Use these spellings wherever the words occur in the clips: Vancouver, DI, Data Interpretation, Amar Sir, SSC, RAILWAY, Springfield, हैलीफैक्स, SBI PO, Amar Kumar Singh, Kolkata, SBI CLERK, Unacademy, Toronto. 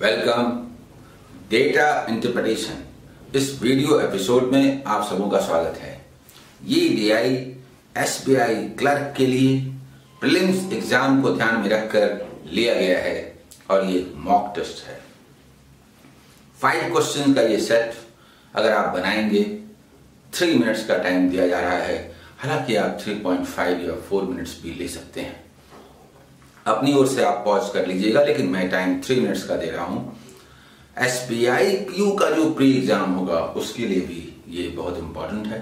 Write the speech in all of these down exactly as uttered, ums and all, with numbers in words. Welcome data interpretation इस video episode में आप सबों का स्वागत है। ये डीआई एसबीआई क्लर्क के लिए प्रीलिम्स एग्जाम को ध्यान में रखकर लिया गया है और ये मॉक टेस्ट है। फाइव क्वेश्चन का ये सेट अगर आप बनाएंगे, थ्री मिनट्स का टाइम दिया जा रहा है, हालांकि आप थ्री पॉइंट फाइव या फोर मिनट्स भी ले सकते हैं, अपनी ओर से आप पॉज कर लीजिएगा, लेकिन मैं टाइम थ्री मिनट्स का दे रहा हूं। एसबीआई पीओ का जो प्री एग्जाम होगा उसके लिए भी ये बहुत इंपॉर्टेंट है।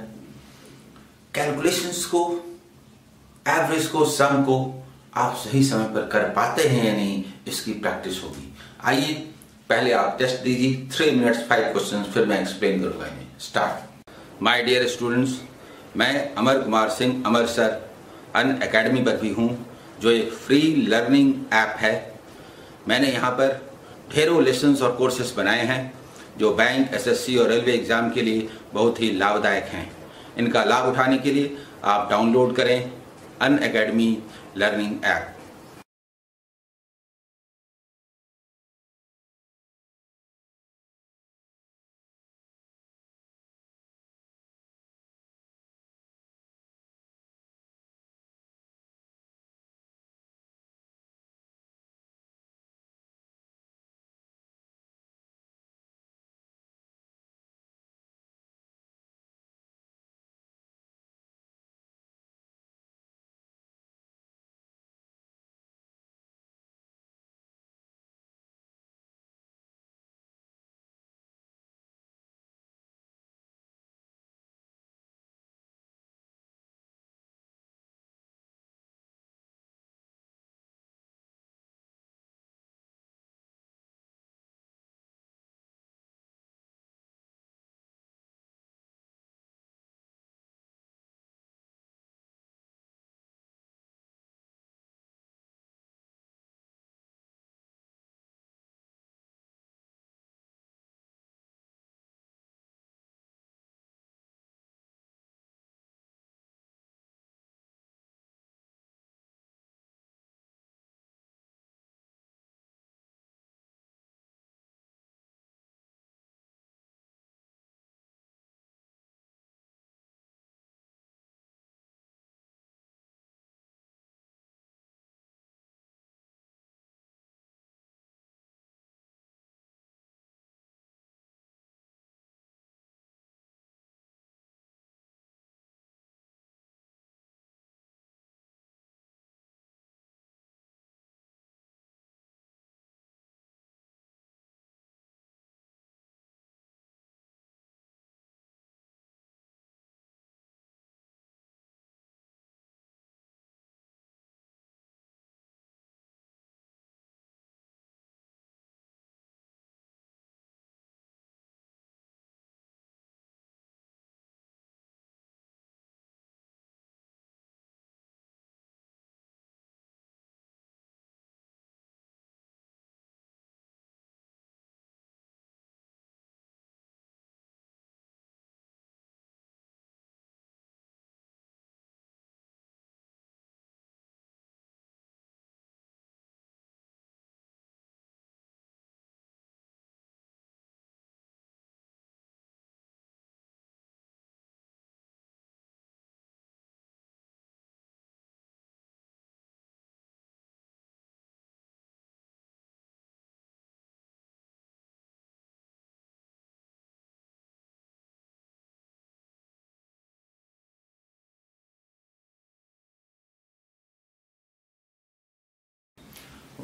कैलकुलेशंस को, एवरेज को, सम को आप सही समय पर कर पाते हैं या नहीं, इसकी प्रैक्टिस होगी। आइए पहले आप टेस्ट दीजिए, थ्री मिनट्स फाइव क्वेश्चन, फिर मैं एक्सप्लेन करूंगा। स्टार्ट। माय डियर स्टूडेंट्स, मैं Amar Kumar Singh Amar sir Unacademy पर भी हूँ, जो एक फ्री लर्निंग ऐप है। मैंने यहाँ पर ढेरों लेसन्स और कोर्सेस बनाए हैं जो बैंक, एसएससी और रेलवे एग्ज़ाम के लिए बहुत ही लाभदायक हैं। इनका लाभ उठाने के लिए आप डाउनलोड करें Unacademy learning app.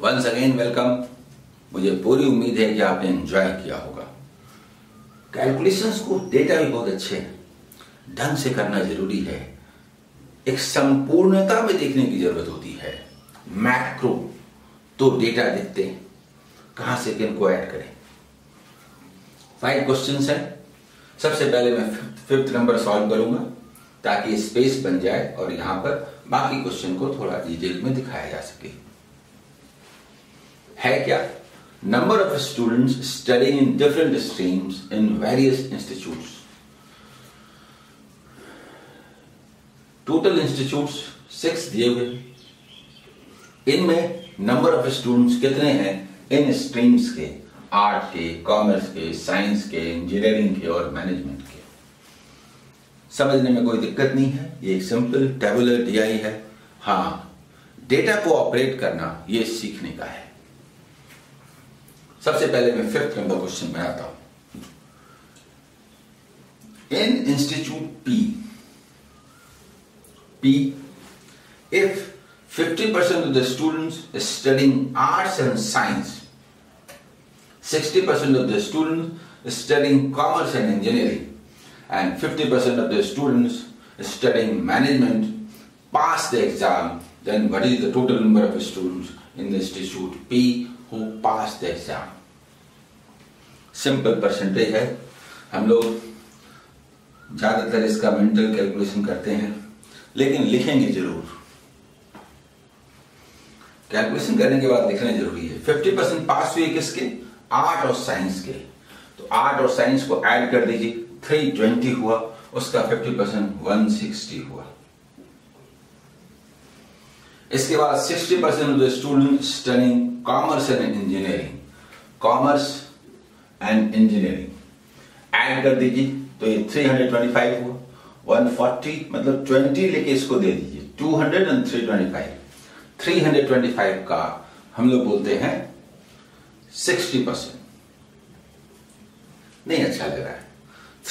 Once again welcome. मुझे पूरी उम्मीद है कि आपने एंजॉय किया होगा। कैलकुलेशंस को, डेटा भी बहुत अच्छे हैं, ढंग से करना जरूरी है, एक संपूर्णता में देखने की जरूरत होती है। मैक्रो तो डेटा देखते हैं कहां से किनको ऐड करें। फाइव क्वेश्चंस हैं। सबसे पहले मैं फिफ्थ नंबर सॉल्व करूंगा ताकि स्पेस बन जाए और यहां पर बाकी क्वेश्चन को थोड़ा डिटेल में दिखाया जा सके। है क्या? Number of students studying in different streams in various institutes. Total institutes six दिए हुए, इनमें नंबर ऑफ स्टूडेंट्स कितने हैं इन स्ट्रीम्स के, आर्ट के, कॉमर्स के, साइंस के, इंजीनियरिंग के और मैनेजमेंट के। समझने में कोई दिक्कत नहीं है, ये एक सिंपल टेबुलर टीआई है। हाँ, डेटा को ऑपरेट करना ये सीखने का है। सबसे पहले मैं फिफ्थ नंबर क्वेश्चन में आता हूं। In institute P P if fifty percent of the students is studying arts and science, sixty percent of the students is studying commerce and engineering, and fifty percent of the students is studying management, pass the exam, then what is the total number of students in the institute P who pass the exam? Simple percentage है। हम लोग ज़्यादातर इसका mental calculation करते हैं, लेकिन लिखेंगे जरूर। कैलकुलेशन करने के बाद लिखना जरूरी है। पचास परसेंट पास हुए किसके? आर्ट और साइंस के। तो आर्ट और साइंस को ऐड कर दीजिए, तीन सौ बीस हुआ, उसका पचास परसेंट एक सौ साठ हुआ। इसके बाद साठ percent of the student studying commerce and engineering, commerce and engineering add कर दीजिए तो ये तीन सौ पच्चीस हुआ। एक सौ चालीस मतलब बीस लेके इसको दे दीजिए, दो सौ और तीन सौ पच्चीस, तीन सौ पच्चीस का हम लोग बोलते हैं साठ परसेंट। नहीं अच्छा लग रहा है,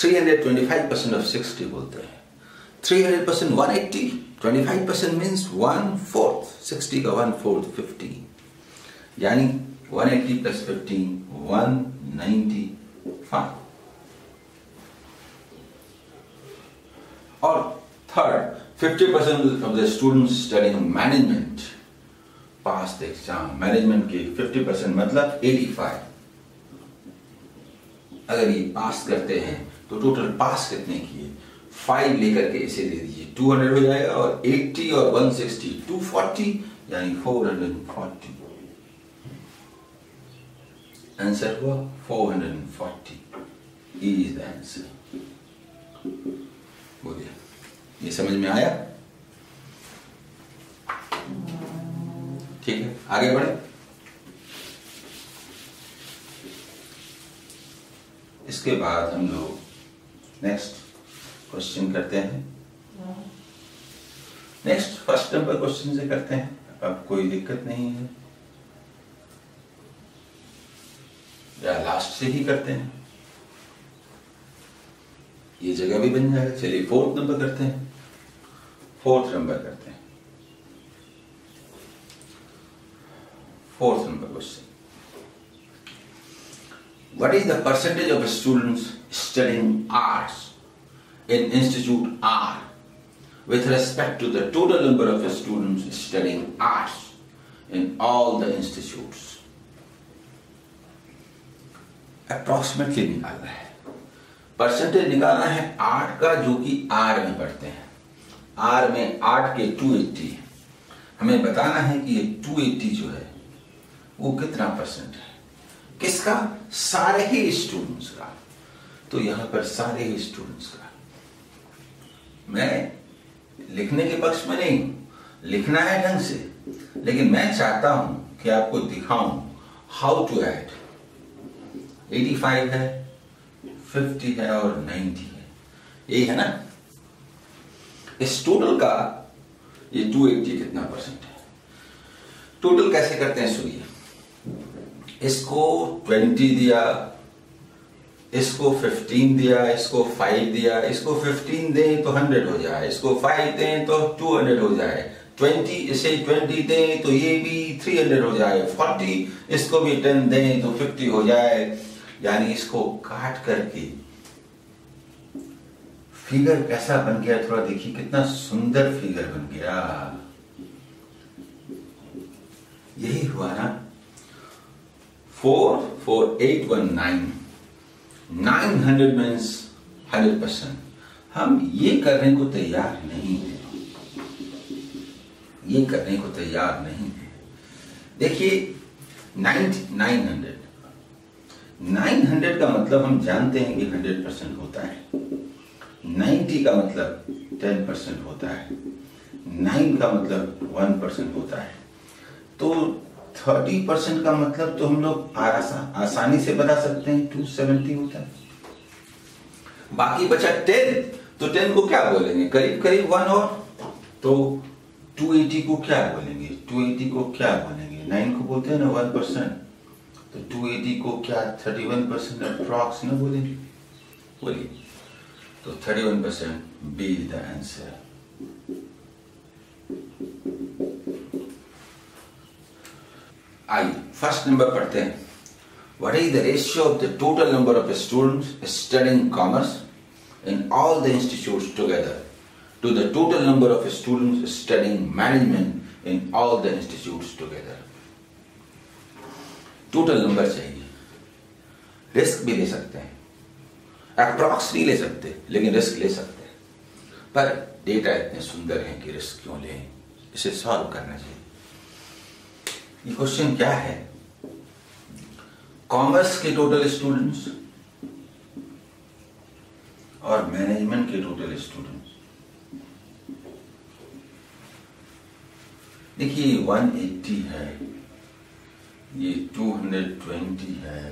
तीन सौ पच्चीस परसेंट ऑफ साठ बोलते हैं। तीन सौ परसेंट एक सौ अस्सी, पच्चीस परसेंट मींस एक चौथाई, साठ का एक चौथाई पंद्रह, यानी एक सौ अस्सी प्लस पंद्रह एक सौ पचानवे। और थर्ड, पचास percent of the students studying management pass the exam। Management के पचास परसेंट मतलब पचासी। अगर ये पास करते हैं तो टोटल पास कितने किए? पाँच लेकर के इसे दे दीजिए, दो सौ हो जाएगा, और अस्सी और एक सौ साठ दो सौ चालीस, यानी चार सौ चालीस। आंसर हुआ चार सौ चालीस is the answer। बोलिए, ये समझ में आया? ठीक है, आगे बढ़े। इसके बाद हम लोग नेक्स्ट क्वेश्चन करते हैं। नेक्स्ट फर्स्ट नंबर क्वेश्चन से करते हैं, अब कोई दिक्कत नहीं है, या लास्ट से ही करते हैं, ये जगह भी बन जाएगा। चलिए फोर्थ नंबर करते हैं। फोर्थ नंबर करते हैं fourth number question. What is the percentage of students studying arts in institute R with respect to the total number of students studying arts in all the institutes? Approximately निकालना है, percentage निकालना है art का, जो कि are में पढ़ते हैं। आर में आर्ट के दो सौ अस्सी, हमें बताना है कि ये दो सौ अस्सी जो है वो कितना परसेंट है, किसका? सारे ही स्टूडेंट्स का। तो यहां पर सारे ही स्टूडेंट्स का, मैं लिखने के पक्ष में नहीं हूं, लिखना है ढंग से, लेकिन मैं चाहता हूं कि आपको दिखाऊं हाउ टू ऐड। पचासी है, पचास है और नब्बे है, यही है ना। इस टोटल का ये दो सौ अस्सी कितना परसेंट है? टोटल कैसे करते हैं सुनिए। इसको बीस दिया, इसको पंद्रह दिया, इसको पाँच दिया, इसको पंद्रह दें तो सौ हो जाए, इसको पाँच दें तो दो सौ हो जाए, बीस इसे बीस दें तो ये भी तीन सौ हो जाए, चालीस इसको भी दस दें तो पचास हो जाए, यानी इसको काट करके फिगर कैसा बन गया, थोड़ा देखिए कितना सुंदर फिगर बन गया। यही हुआ ना, four four eight one nine, nine hundred means hundred percent. हम ये करने को तैयार नहीं है, ये करने को तैयार नहीं है। देखिए नाइन नाइन हंड्रेड, नौ सौ का मतलब हम जानते हैं कि सौ परसेंट होता है, नब्बे का मतलब दस परसेंट होता है, नौ का मतलब एक परसेंट होता है। तो थर्टी परसेंट का मतलब तो हम लोग आसा, आसानी से बता सकते हैं टू सेवेंटी होता है। बाकी बचा टेन, तो टेन को क्या बोलेंगे, करीब करीब वन और, तो टू एटी को क्या बोलेंगे, टू एटी को क्या बोलेंगे, नाइन को बोलते हैं ना वन परसेंट, तो टू एटी को क्या थर्टी वन परसेंट अप्रॉक्स ना बोलेंगे, बोलिए, तो thirty one percent B is the answer. आइए फर्स्ट नंबर पढ़ते हैं। What is the ratio of the total number of students studying commerce in all the institutes together to the total number of students studying management in all the institutes together. Total number चाहिए, risk भी ले सकते हैं, approx नहीं ले सकते लेकिन risk ले सकते हैं, पर डेटा इतने सुंदर हैं कि रिस्क क्यों लें, इसे सॉल्व करना चाहिए। ये क्वेश्चन क्या है, कॉमर्स के टोटल स्टूडेंट्स और मैनेजमेंट के टोटल स्टूडेंट्स। देखिए वन एटी है, ये टू ट्वेंटी है,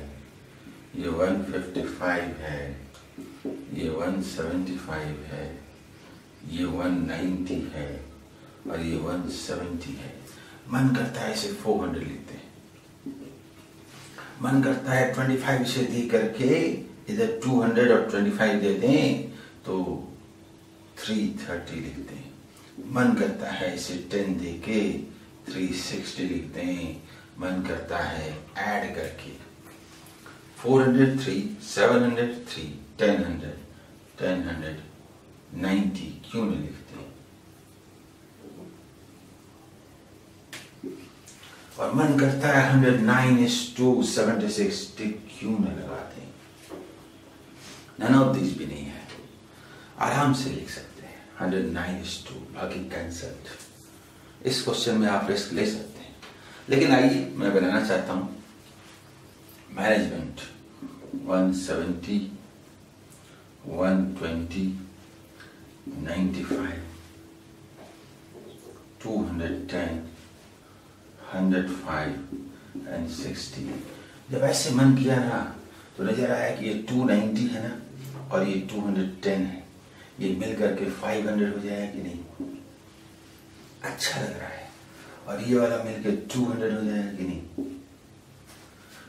ये वन फिफ्टी फाइव है, ये वन सेवेंटी फाइव है, ये वन नाइंटी है और ये वन सेवेंटी है। मन करता है इसे फोर हंड्रेड लिखते हैं, मन करता है पच्चीस इसे दे करके इधर टू हंड्रेड और पच्चीस दे दें तो थ्री थर्टी लिखते हैं, मन करता है इसे टेन दे के थ्री सिक्सटी लिखते हैं, मन करता है ऐड करके four hundred three, seven hundred three, ten hundred, ten hundred, ninety क्यों नहीं लिखते हैं? और मन करता है hundred nine is to seventy six क्यों न लगाते, नन ऑफ दीज भी नहीं है, आराम से लिख सकते हैं हंड्रेड नाइन इज टू बाकी कंसल्ट। इस क्वेश्चन में आप रिस्क ले सकते हैं, लेकिन आइए मैं बनाना चाहता हूं management one seventy, one twenty, ninety five, two ten, one O five and sixty. जब ऐसे मन किया ना तो नजर आया कि ये टू नाइंटी है ना और ये टू टेन है, ये मिल करके फाइव हंड्रेड हो जाएगा कि नहीं, अच्छा लग रहा है, और ये वाला मिल के टू हंड्रेड हो जाएगा कि नहीं,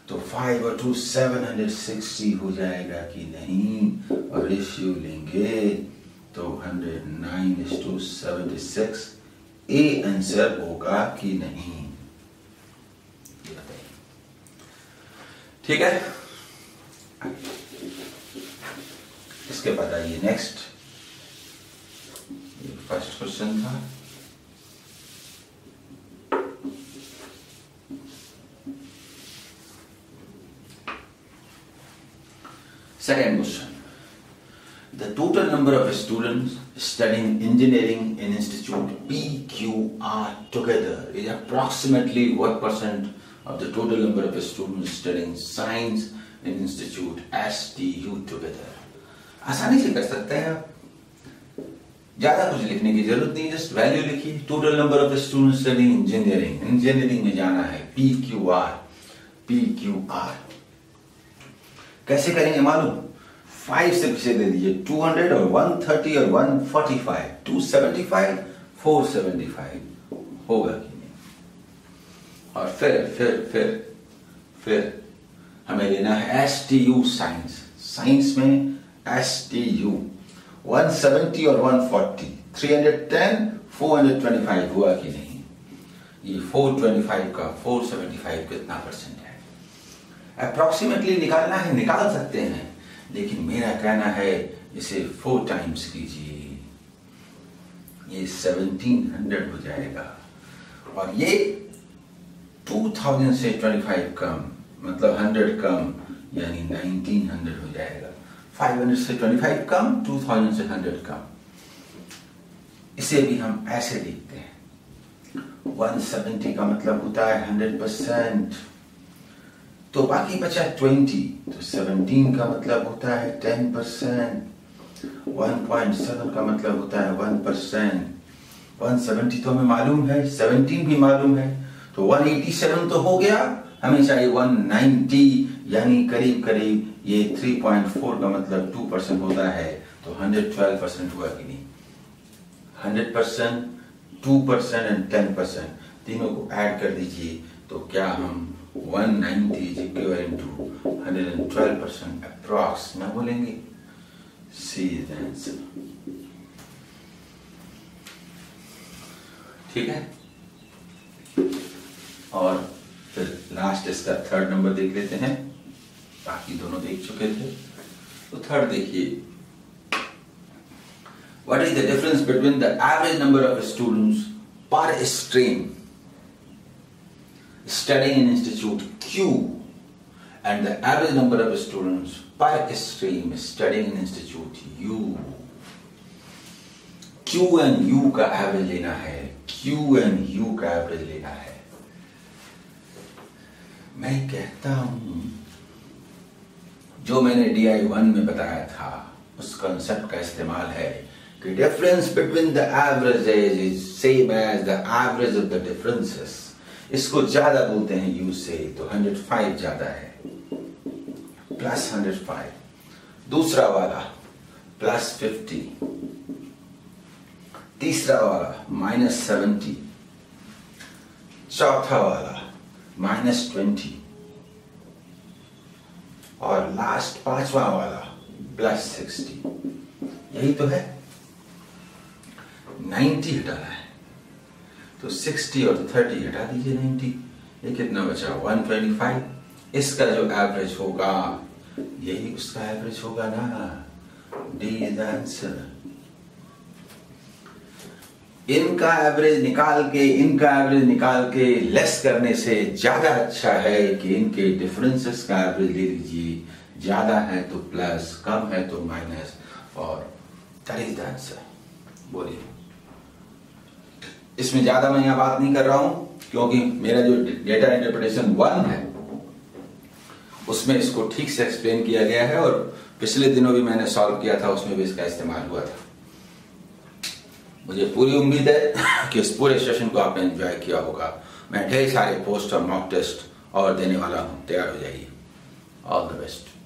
तो फाइव और टू सेवन सिक्सटी हो जाएगा कि नहीं, और रेशियो लेंगे तो one O nine is to seventy six A answer होगा कि नहीं, ठीक है। इसके बाद आइए नेक्स्ट, ये फर्स्ट क्वेश्चन था, second question, the total number of students studying engineering in institute P Q R together is approximately one percent of the total number of students studying science in institute S T U together। आसानी से कर सकते हैं आप, ज्यादा कुछ लिखने की जरूरत नहीं, जस्ट वैल्यू लिखिए। Total number of student studying engineering, engineering में जाना है, P Q R, P Q R कैसे करेंगे मालूम, फाइव से पीछे दे दीजिए टू हंड्रेड और वन थर्टी और one forty five, two seventy five, four seventy five होगा, और फिर फिर फिर फिर हमें लेना है S T U science, science में S T U one seventy और one forty, three ten, four twenty five हुआ कि नहीं, ये फोर ट्वेंटी फाइव का फोर सेवेंटी फाइव कितना परसेंट है, अप्रॉक्सीमेटली निकालना है, निकाल सकते हैं, लेकिन मेरा कहना है इसे फोर टाइम्स कीजिए, ये सेवनटीन हंड्रेड हो जाएगा, और ये टू थाउज़ेंड से ट्वेंटी फाइव कम मतलब हंड्रेड कम यानी नाइंटीन हंड्रेड हो जाएगा, फाइव हंड्रेड से ट्वेंटी फाइव कम, टू थाउज़ेंड से हंड्रेड कम। इसे भी हम ऐसे लिखते हैं, वन सेवेंटी का मतलब होता है हंड्रेड परसेंट, तो बाकी बचा ट्वेंटी, तो सेवनटीन का मतलब होता है ten percent, one point seven का मतलब होता है वन परसेंट, वन सेवेंटी तो हमें मालूम है, सेवनटीन भी मालूम है, तो एक सौ सत्तासी तो हो गया, हमें चाहिए एक सौ नब्बे, यानी करीब करीब ये तीन पॉइंट चार का मतलब दो परसेंट होता है, तो एक सौ बारह परसेंट हुआ कि नहीं। एक सौ परसेंट, दो परसेंट एंड दस परसेंट तीनों को ऐड कर दीजिए, तो क्या हम एक सौ नब्बे इक्वल टू एक सौ बारह परसेंट अप्रॉक्स ना बोलेंगे। C is the answer. ठीक है, और फिर लास्ट इसका थर्ड नंबर देख लेते हैं, बाकी दोनों देख चुके थे। तो थर्ड देखिए, what is the difference between the average number of students per stream studying in institute Q and the average number of students per stream studying in institute U। Q and U का average लेना है, Q and U का average लेना है। मैं कहता हूं जो मैंने D I वन में बताया था उस concept का इस्तेमाल है कि difference between the averages is same as the average of the differences। इसको ज्यादा बोलते हैं यू से, तो एक सौ पाँच ज्यादा है, प्लस एक सौ पाँच। दूसरा वाला प्लस पचास, तीसरा वाला माइनस सत्तर, चौथा वाला माइनस बीस और लास्ट पांचवा वाला प्लस साठ। यही तो है, नब्बे हटाना है तो साठ और तीस हटा दीजिए नब्बे, ये कितना बचा एक सौ पच्चीस। इसका जो एवरेज होगा यही उसका एवरेज होगा ना, डी इज द आंसर। इनका एवरेज निकाल के इनका एवरेज निकाल के लेस करने से ज्यादा अच्छा है कि इनके डिफरेंसेस का एवरेज ले लीजिए, ज्यादा है तो प्लस, कम है तो माइनस, और दैट इज द आंसर। बोलिए, इसमें ज्यादा मैं यहां बात नहीं कर रहा हूं क्योंकि मेरा जो डेटा इंटरप्रिटेशन वन है उसमें इसको ठीक से एक्सप्लेन किया गया है, और पिछले दिनों भी मैंने सॉल्व किया था, उसमें भी इसका इस्तेमाल हुआ था। मुझे पूरी उम्मीद है कि इस पूरे सेशन को आपने एंजॉय किया होगा। मैं ढेर सारे पोस्ट और मॉक टेस्ट और देने वाला हूं, तैयार हो जाइए। All the best.